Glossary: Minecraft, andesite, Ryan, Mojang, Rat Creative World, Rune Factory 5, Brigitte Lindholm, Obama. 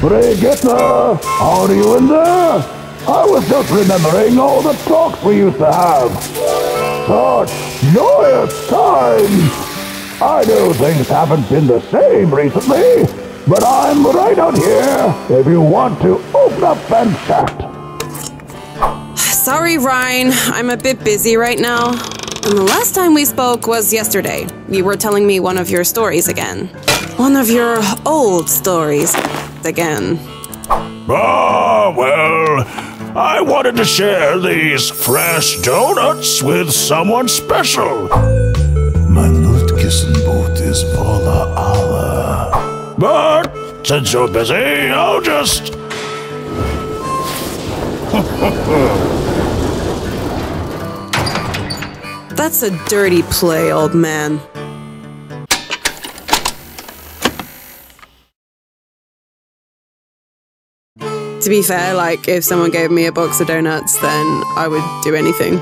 Brigitte, are you in there? I was just remembering all the talks we used to have. Such joyous times! I know things haven't been the same recently, but I'm right out here if you want to open up and chat. Sorry, Ryan. I'm a bit busy right now. And the last time we spoke was yesterday. You were telling me one of your stories again. One of your old stories again. Ah, well, I wanted to share these fresh donuts with someone special. But since you're busy, I'll just... That's a dirty play, old man. To be fair, like, if someone gave me a box of donuts, then I would do anything.